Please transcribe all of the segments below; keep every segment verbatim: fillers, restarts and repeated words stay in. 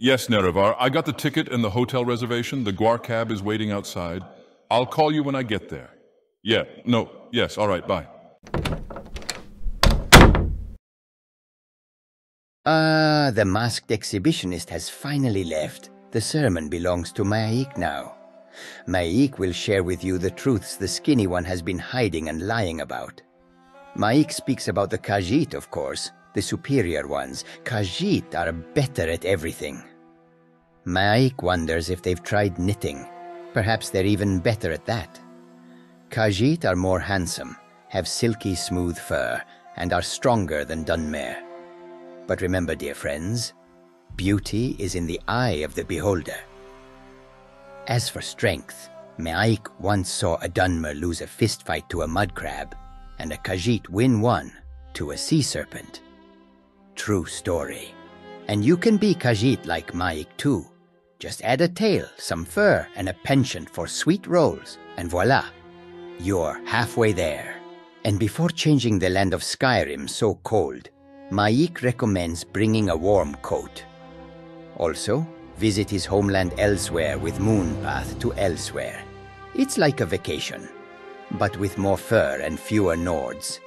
Yes, Nerevar. I got the ticket and the hotel reservation. The Gwar-cab is waiting outside. I'll call you when I get there. Yeah, no, yes, all right, bye. Ah, the masked exhibitionist has finally left. The sermon belongs to M'aiq now. M'aiq will share with you the truths the skinny one has been hiding and lying about. M'aiq speaks about the Khajiit, of course, the superior ones. Khajiit are better at everything. M'aiq wonders if they've tried knitting. Perhaps they're even better at that. Khajiit are more handsome, have silky smooth fur, and are stronger than Dunmer. But remember, dear friends, beauty is in the eye of the beholder. As for strength, M'aiq once saw a Dunmer lose a fistfight to a mud crab, and a Khajiit win one to a sea serpent. True story. And you can be Khajiit like M'aiq too. Just add a tail, some fur, and a penchant for sweet rolls, and voila, you're halfway there. And before changing the land of Skyrim so cold, M'aiq recommends bringing a warm coat. Also, visit his homeland Elsweyr with Moonpath to Elsweyr. It's like a vacation, but with more fur and fewer Nords.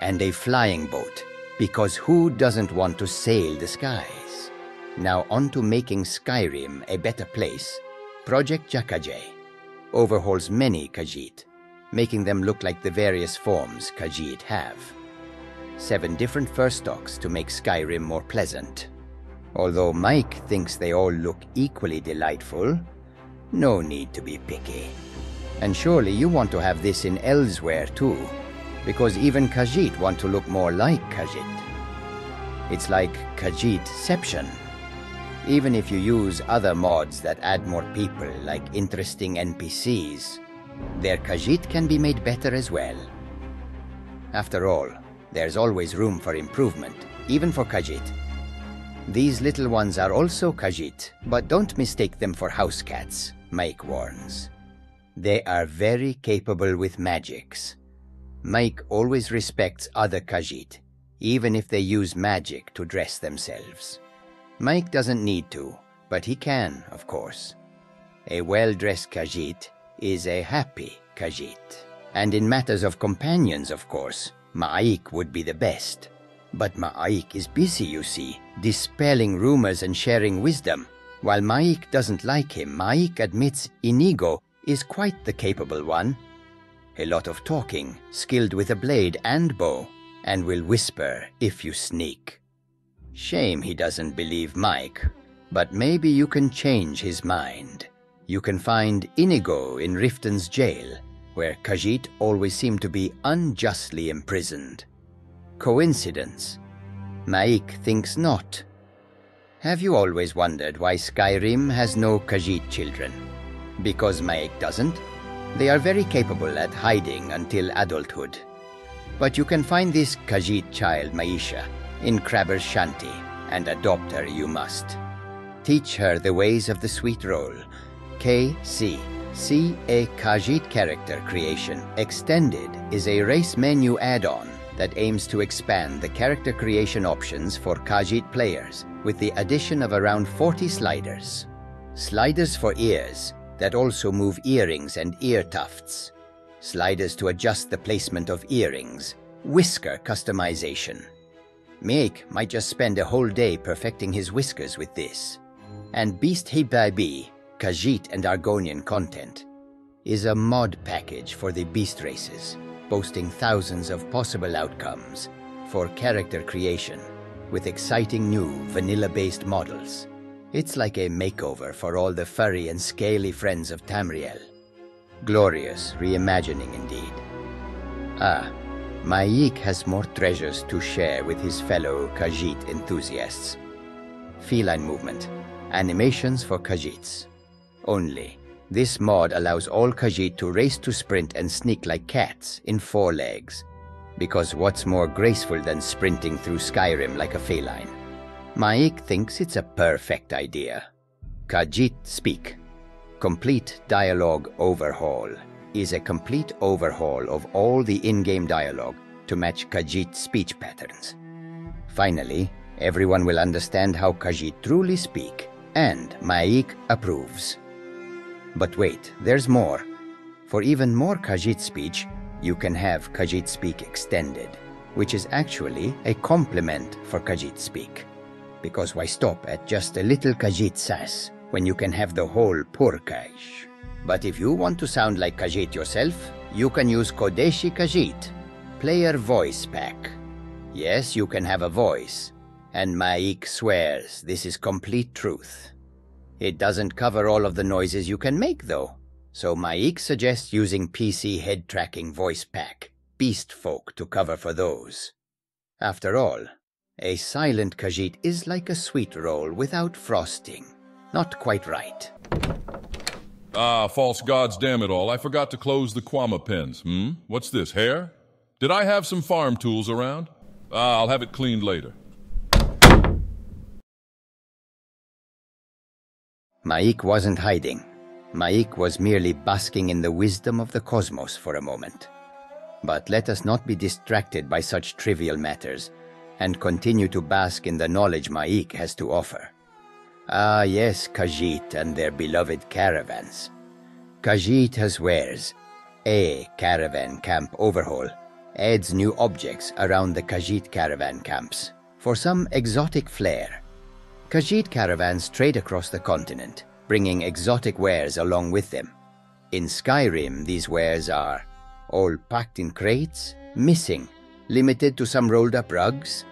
And a flying boat, because who doesn't want to sail the skies? Now on to making Skyrim a better place. Project ja-Kha'jay overhauls many Khajiit, making them look like the various forms Khajiit have. Seven different fur stocks to make Skyrim more pleasant. Although M'aiq thinks they all look equally delightful, no need to be picky. And surely you want to have this in Elsweyr too, because even Khajiit want to look more like Khajiit. It's like Khajiitception. Even if you use other mods that add more people, like interesting N P Cs, their Khajiit can be made better as well. After all, there's always room for improvement, even for Khajiit. These little ones are also Khajiit, but don't mistake them for house cats, M'aiq warns. They are very capable with magics. M'aiq always respects other Khajiit, even if they use magic to dress themselves. M'aiq doesn't need to, but he can, of course. A well-dressed Khajiit is a happy Khajiit. And in matters of companions, of course, M'aiq would be the best. But M'aiq is busy, you see, dispelling rumors and sharing wisdom. While M'aiq doesn't like him, M'aiq admits Inigo is quite the capable one. A lot of talking, skilled with a blade and bow, and will whisper if you sneak. Shame he doesn't believe M'aiq, but maybe you can change his mind. You can find Inigo in Riften's jail, where Khajiit always seem to be unjustly imprisoned. Coincidence? M'aiq thinks not. Have you always wondered why Skyrim has no Khajiit children? Because M'aiq doesn't. They are very capable at hiding until adulthood. But you can find this Khajiit child, Ma'isha, in Krabber's Shanti, and adopt her you must. Teach her the ways of the sweet roll. K C C E a Khajiit character creation extended is a race menu add-on that aims to expand the character creation options for Khajiit players with the addition of around forty sliders. Sliders for ears that also move earrings and ear tufts, sliders to adjust the placement of earrings, whisker customization. M'aiq might just spend a whole day perfecting his whiskers with this. And BeastHHBB, Khajiit and Argonian content, is a mod package for the beast races, boasting thousands of possible outcomes for character creation with exciting new vanilla-based models. It's like a makeover for all the furry and scaly friends of Tamriel. Glorious reimagining indeed. Ah, M'aiq has more treasures to share with his fellow Khajiit enthusiasts. Feline movement, animations for Khajiits. Only, this mod allows all Khajiit to race to sprint and sneak like cats in four legs. Because what's more graceful than sprinting through Skyrim like a feline? M'aiq thinks it's a perfect idea. Khajiit Speak, Complete Dialogue Overhaul, is a complete overhaul of all the in-game dialogue to match Khajiit speech patterns. Finally, everyone will understand how Khajiit truly speak and M'aiq approves. But wait, there's more. For even more Khajiit speech, you can have Khajiit speak extended, which is actually a compliment for Khajiit speak. Because why stop at just a little Khajiit sass when you can have the whole Purkash? But if you want to sound like Khajiit yourself, you can use Kodeshi Khajiit, player voice pack. Yes, you can have a voice, and M'aiq swears this is complete truth. It doesn't cover all of the noises you can make though, so M'aiq suggests using P C head tracking voice pack, Beast Folk, to cover for those. After all, a silent Khajiit is like a sweet roll without frosting. Not quite right. Ah, false gods, damn it all. I forgot to close the Kwama pens. Hmm? What's this, hair? Did I have some farm tools around? Ah, I'll have it cleaned later. M'aiq wasn't hiding. M'aiq was merely basking in the wisdom of the cosmos for a moment. But let us not be distracted by such trivial matters, and continue to bask in the knowledge M'aiq has to offer. Ah yes, Khajiit and their beloved caravans. Khajiit has wares. A caravan camp overhaul adds new objects around the Khajiit caravan camps for some exotic flair. Khajiit caravans trade across the continent, bringing exotic wares along with them. In Skyrim, these wares are all packed in crates, missing, limited to some rolled-up rugs.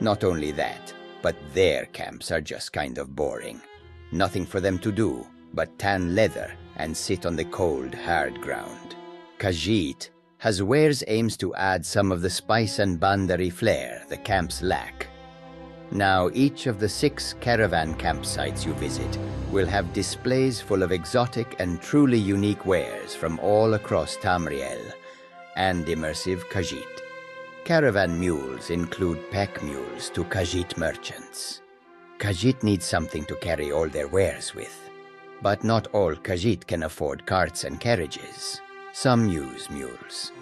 Not only that, but their camps are just kind of boring. Nothing for them to do but tan leather and sit on the cold, hard ground. Khajiit has wares aims to add some of the spice and Bandari flair the camps lack. Now each of the six caravan campsites you visit will have displays full of exotic and truly unique wares from all across Tamriel and immersive Khajiit. Caravan mules include pack mules to Khajiit merchants. Khajiit needs something to carry all their wares with. But not all Khajiit can afford carts and carriages. Some use mules.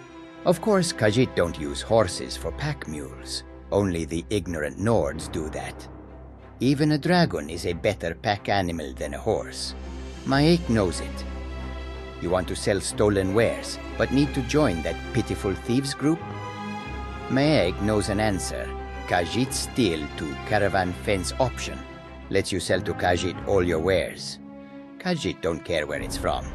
Of course, Khajiit don't use horses for pack mules. Only the ignorant Nords do that. Even a dragon is a better pack animal than a horse. M'aiq knows it. You want to sell stolen wares, but need to join that pitiful thieves group? M'aiq knows an answer. Khajiit steal to caravan fence option. Lets you sell to Khajiit all your wares. Khajiit don't care where it's from.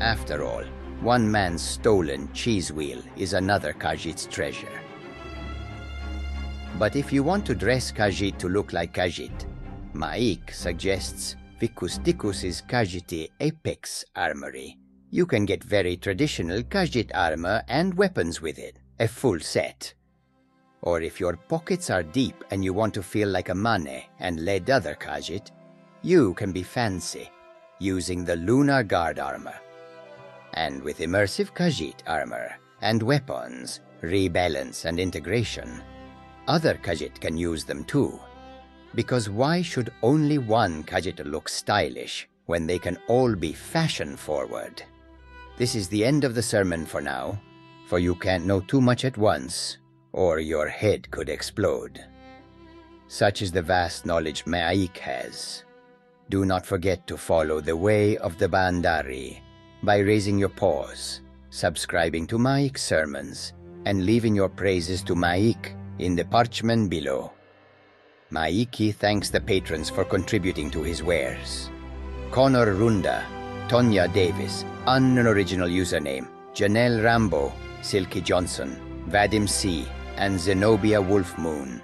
After all, one man's stolen cheese wheel is another Khajiit's treasure. But if you want to dress Khajiit to look like Khajiit, M'aiq suggests Vicusticus's Khajiiti Apex Armory. You can get very traditional Khajiit armor and weapons with it. A full set. Or if your pockets are deep and you want to feel like a mane and lead other Khajiit, you can be fancy using the Lunar Guard armor. And with immersive Khajiit armor and weapons, rebalance and integration, other Khajiit can use them too. Because why should only one Khajiit look stylish when they can all be fashion forward? This is the end of the sermon for now, for you can't know too much at once, or your head could explode. Such is the vast knowledge M'aiq has. Do not forget to follow the way of the Bandari by raising your paws, subscribing to M'aiq's sermons, and leaving your praises to M'aiq in the parchment below. M'aiq thanks the patrons for contributing to his wares. Connor Runda, Tonya Davis, unoriginal username, Janelle Rambo, Silky Johnson, Vadim C., and Zenobia Wolfmoon.